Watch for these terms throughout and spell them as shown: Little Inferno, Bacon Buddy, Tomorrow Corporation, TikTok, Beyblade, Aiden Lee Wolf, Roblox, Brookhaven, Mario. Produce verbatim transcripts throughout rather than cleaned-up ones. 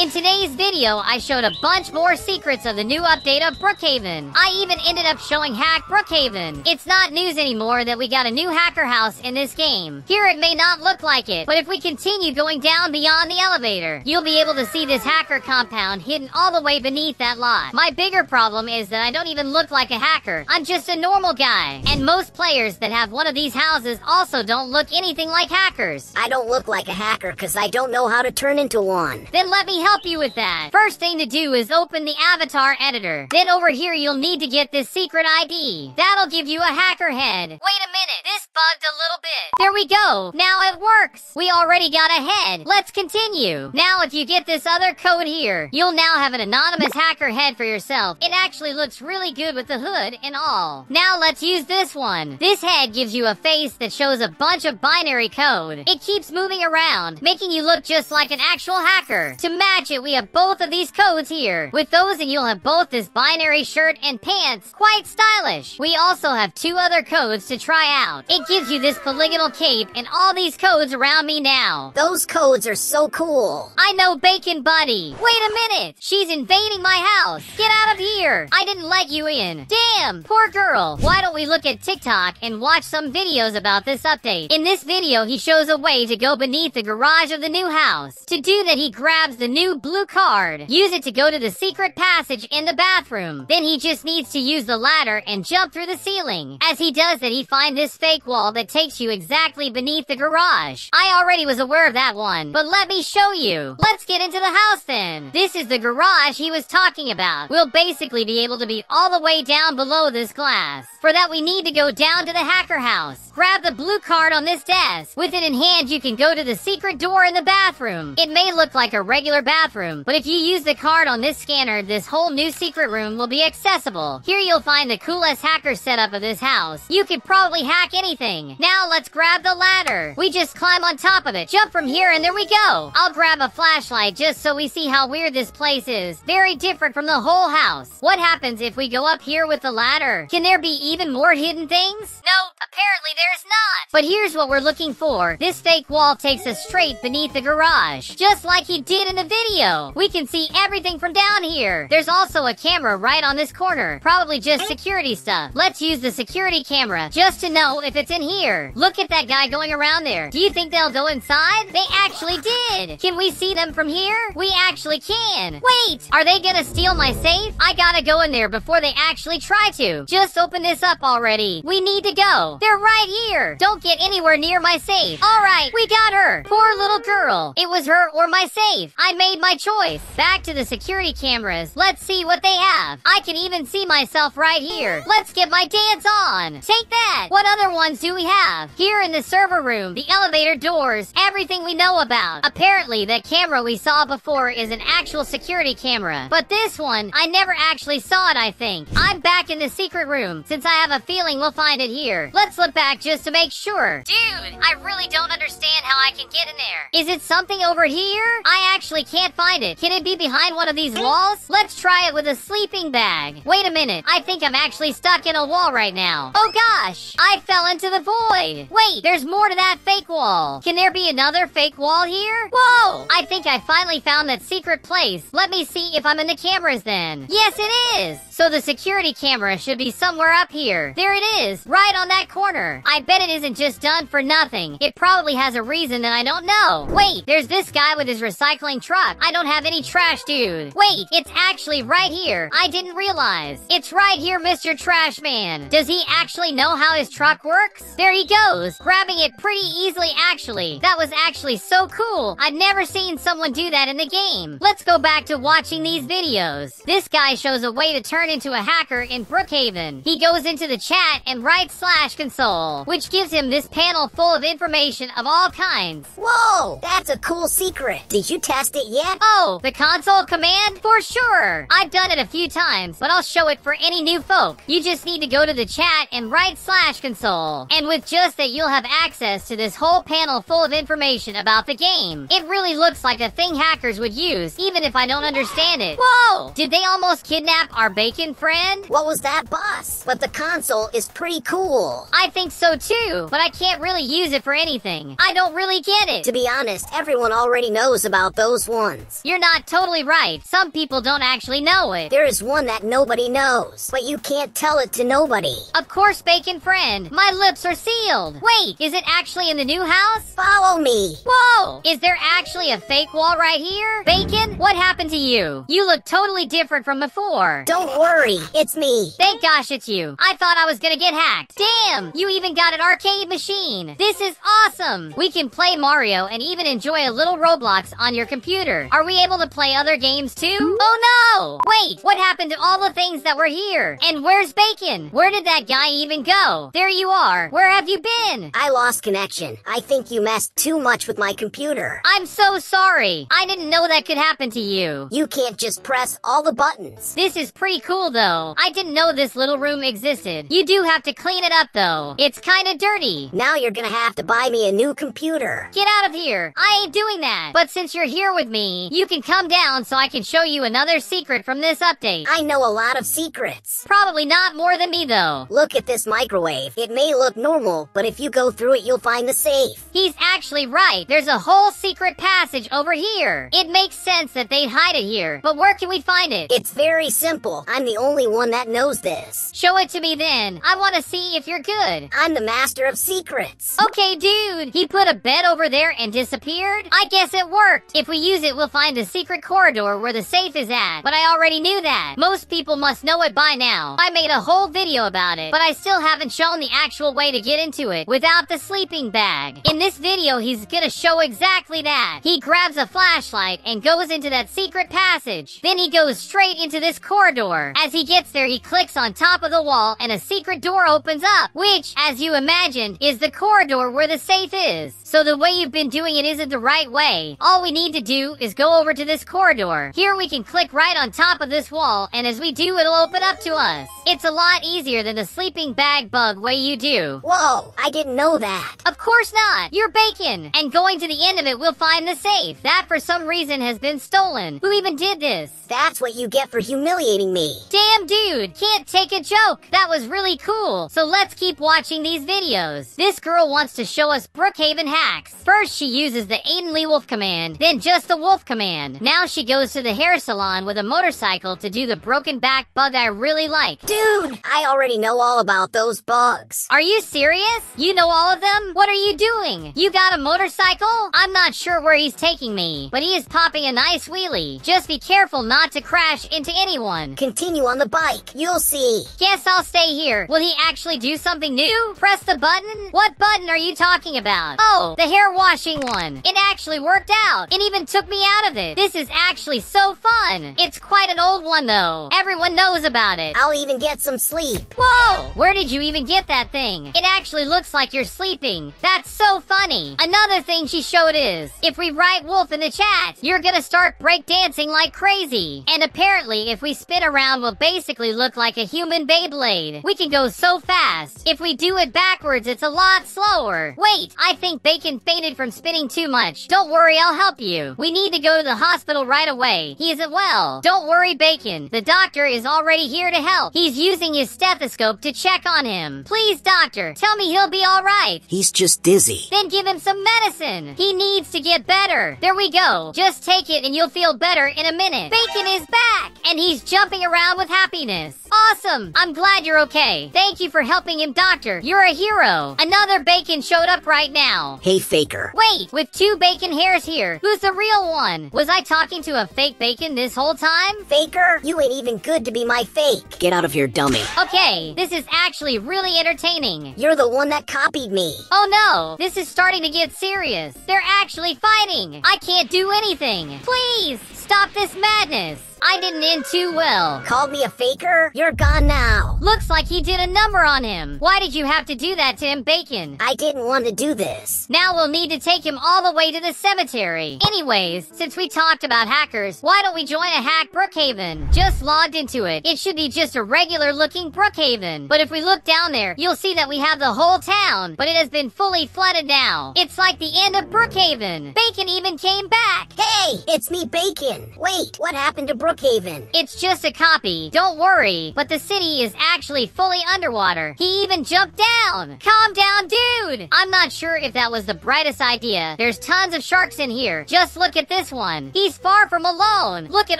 In today's video, I showed a bunch more secrets of the new update of Brookhaven. I even ended up showing Hack Brookhaven. It's not news anymore that we got a new hacker house in this game. Here it may not look like it, but if we continue going down beyond the elevator, you'll be able to see this hacker compound hidden all the way beneath that lot. My bigger problem is that I don't even look like a hacker. I'm just a normal guy. And most players that have one of these houses also don't look anything like hackers. I don't look like a hacker because I don't know how to turn into one. Then let me help help you with that. First thing to do is open the avatar editor. Then over here you'll need to get this secret I D. That'll give you a hacker head. Wait a minute, this bugged a little bit. There we go. Now it works. We already got a head. Let's continue. Now if you get this other code here, you'll now have an anonymous hacker head for yourself. It actually looks really good with the hood and all. Now let's use this one. This head gives you a face that shows a bunch of binary code. It keeps moving around, making you look just like an actual hacker. To match it, we have both of these codes here. With those, and you'll have both this binary shirt and pants. Quite stylish. We also have two other codes to try out. It gives you this polygonal cape and all these codes around me now. Those codes are so cool. I know Bacon Buddy. Wait a minute. She's invading my house. Get out of here. I didn't let you in. Damn, poor girl. Why don't we look at TikTok and watch some videos about this update? In this video, he shows a way to go beneath the garage of the new house. To do that, he grabs the new blue card. Use it to go to the secret passage in the bathroom. Then he just needs to use the ladder and jump through the ceiling. As he does that, he finds this fake wall that takes you exactly beneath the garage. I already was aware of that one, but let me show you. Let's get into the house then. This is the garage he was talking about. We'll basically be able to be all the way down below this glass. For that, we need to go down to the hacker house. Grab the blue card on this desk. With it in hand, you can go to the secret door in the bathroom. It may look like a regular bathroom Bathroom. But if you use the card on this scanner, this whole new secret room will be accessible. Here you'll find the coolest hacker setup of this house. You could probably hack anything. Now let's grab the ladder. We just climb on top of it. Jump from here and there we go. I'll grab a flashlight just so we see how weird this place is. Very different from the whole house. What happens if we go up here with the ladder? Can there be even more hidden things? No, apparently there's not. But here's what we're looking for. This fake wall takes us straight beneath the garage, just like he did in the video. We can see everything from down here. There's also a camera right on this corner. Probably just security stuff. Let's use the security camera just to know if it's in here. Look at that guy going around there. Do you think they'll go inside? They actually did. Can we see them from here? We actually can. Wait, are they gonna steal my safe? I gotta go in there before they actually try to. Just open this up already. We need to go. They're right here. Don't get anywhere near my safe. All right, we got her. Poor little girl. It was her or my safe. I made my choice. Back to the security cameras. Let's see what they have. I can even see myself right here. Let's get my dance on. Take that. What other ones do we have? Here in the server room, the elevator doors, everything we know about. Apparently, that camera we saw before is an actual security camera. But this one, I never actually saw it, I think. I'm back in the secret room, since I have a feeling we'll find it here. Let's look back just to make sure. Dude, I really don't understand how I can get in there. Is it something over here? I actually can't find it. Can it be behind one of these walls? Let's try it with a sleeping bag. Wait a minute. I think I'm actually stuck in a wall right now. Oh gosh! I fell into the void. Wait, there's more to that fake wall. Can there be another fake wall here? Whoa! I think I finally found that secret place. Let me see if I'm in the cameras then. Yes, it is! So the security camera should be somewhere up here. There it is, right on that corner. I bet it isn't just done for nothing. It probably has a reason that I don't know. Wait, there's this guy with his recycling truck. I don't have any trash, dude. Wait, it's actually right here. I didn't realize. It's right here, Mister Trash Man. Does he actually know how his truck works? There he goes, grabbing it pretty easily, actually. That was actually so cool. I've never seen someone do that in the game. Let's go back to watching these videos. This guy shows a way to turn into a hacker in Brookhaven. He goes into the chat and writes slash console, which gives him this panel full of information of all kinds. Whoa, that's a cool secret. Did you test it yet? Oh, the console command? For sure. I've done it a few times, but I'll show it for any new folk. You just need to go to the chat and write slash console. And with just that, you'll have access to this whole panel full of information about the game. It really looks like a thing hackers would use, even if I don't understand it. Whoa! Did they almost kidnap our bacon friend? What was that, boss? But the console is pretty cool. I think so too, but I can't really use it for anything. I don't really get it. To be honest, everyone already knows about those ones. ones. You're not totally right. Some people don't actually know it. There is one that nobody knows, but you can't tell it to nobody. Of course, Bacon Friend. My lips are sealed. Wait, is it actually in the new house? Follow me. Whoa! Is there actually a fake wall right here? Bacon, what happened to you? You look totally different from before. Don't worry, it's me. Thank gosh it's you. I thought I was gonna get hacked. Damn, you even got an arcade machine. This is awesome. We can play Mario and even enjoy a little Roblox on your computer. Are we able to play other games too? Oh no! Wait, what happened to all the things that were here? And where's Bacon? Where did that guy even go? There you are. Where have you been? I lost connection. I think you messed too much with my computer. I'm so sorry. I didn't know that could happen to you. You can't just press all the buttons. This is pretty cool though. I didn't know this little room existed. You do have to clean it up though. It's kinda dirty. Now you're gonna have to buy me a new computer. Get out of here. I ain't doing that. But since you're here with me, you can come down so I can show you another secret from this update. I know a lot of secrets. Probably not more than me though. Look at this microwave. It may look normal, but if you go through it you'll find the safe. He's actually right. There's a whole secret passage over here. It makes sense that they'd hide it here, but where can we find it? It's very simple. I'm the only one that knows this. Show it to me then. I want to see if you're good. I'm the master of secrets. Okay, dude. He put a bed over there and disappeared? I guess it worked. If we use it, we'll find the secret corridor where the safe is at. But I already knew that. Most people must know it by now. I made a whole video about it, but I still haven't shown the actual way to get into it without the sleeping bag. In this video, he's gonna show exactly that. He grabs a flashlight and goes into that secret passage. Then he goes straight into this corridor. As he gets there, he clicks on top of the wall and a secret door opens up, which, as you imagined, is the corridor where the safe is. So the way you've been doing it isn't the right way. All we need to do is go over to this corridor. Here we can click right on top of this wall, and as we do, it'll open up to us. It's a lot easier than the sleeping bag bug way you do. Whoa, I didn't know that. Of course not. You're Bacon. And going to the end of it, we'll find the safe. That, for some reason, has been stolen. Who even did this? That's what you get for humiliating me. Damn, dude. Can't take a joke. That was really cool. So let's keep watching these videos. This girl wants to show us Brookhaven hacks. First, she uses the Aiden Lee Wolf command, then just the wolf command. Now she goes to the hair salon with a motorcycle to do the broken back bug I really like. Dude, I already know all about those bugs. Are you serious? You know all of them? What are you doing? You got a motorcycle? I'm not sure where he's taking me, but he is popping a nice wheelie. Just be careful not to crash into anyone. Continue on the bike. You'll see. Guess I'll stay here. Will he actually do something new? Press the button? What button are you talking about? Oh, the hair washing one. It actually worked out. It even took me out of it. This is actually so fun. It's quite an old one though. Everyone knows about it. I'll even get some sleep. Whoa! Where did you even get that thing? It actually looks like you're sleeping. That's so funny. Another thing she showed is, if we write wolf in the chat, you're gonna start breakdancing like crazy. And apparently, if we spin around, we'll basically look like a human Beyblade. We can go so fast. If we do it backwards, it's a lot slower. Wait, I think Bacon fainted from spinning too much. Don't worry, I'll help you. We need to go to the hospital right away. He isn't well. Don't worry, Bacon. The doctor is already here to help. He's using his stethoscope to check on him. Please, doctor, tell me he'll be all right. He's just dizzy. Then give him some medicine. He needs to get better. There we go. Just take it and you'll feel better in a minute. Bacon is back, and he's jumping around with happiness. Awesome. I'm glad you're okay. Thank you for helping him, doctor. You're a hero. Another Bacon showed up right now. Hey, faker. Wait, with two Bacon hairs here, who's the real one? Was I talking to a fake Bacon this whole time? Faker, you ain't even good to be my fake. Get out of here, dummy. Okay, this is actually really entertaining. You're the one that copied me. Oh no, this is starting to get serious. They're actually fighting. I can't do anything. Please, stop this madness. I didn't end too well. Called me a faker? You're gone now. Looks like he did a number on him. Why did you have to do that to him, Bacon? I didn't want to do this. Now we'll need to take him all the way to the cemetery. Anyways, since we talked about hackers, why don't we join a hack Brookhaven? Just logged into it. It should be just a regular looking Brookhaven. But if we look down there, you'll see that we have the whole town, but it has been fully flooded now. It's like the end of Brookhaven. Bacon even came back. Hey, it's me, Bacon. Wait, what happened to Brookhaven? Brookhaven. It's just a copy, don't worry, but the city is actually fully underwater. He even jumped down. Calm down, dude. I'm not sure if that was the brightest idea. There's tons of sharks in here. Just look at this one. He's far from alone. Look at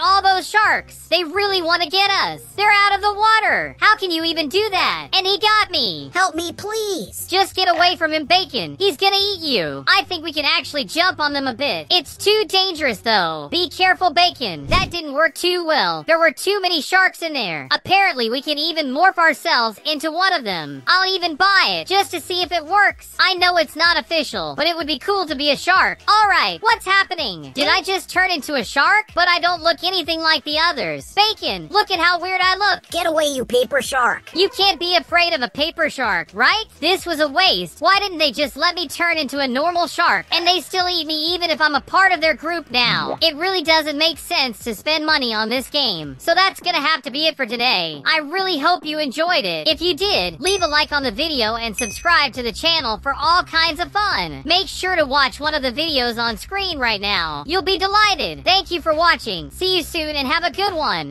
all those sharks. They really want to get us. They're out of the water. How can you even do that? And he got me. Help me, please. Just get away from him, Bacon. He's gonna eat you. I think we can actually jump on them a bit. It's too dangerous, though. Be careful, Bacon. That didn't work too well. There were too many sharks in there. Apparently, we can even morph ourselves into one of them. I'll even buy it, just to see if it works. I know it's not official, but it would be cool to be a shark. Alright, what's happening? Did I just turn into a shark? But I don't look anything like the others. Bacon, look at how weird I look. Get away, you paper shark. You can't be afraid of a paper shark, right? This was a waste. Why didn't they just let me turn into a normal shark? And they still eat me even if I'm a part of their group now. It really doesn't make sense to spend money on this game. So that's gonna have to be it for today. I really hope you enjoyed it. If you did, leave a like on the video and subscribe to the channel for all kinds of fun. Make sure to watch one of the videos on screen right now. You'll be delighted. Thank you for watching. See you soon and have a good one.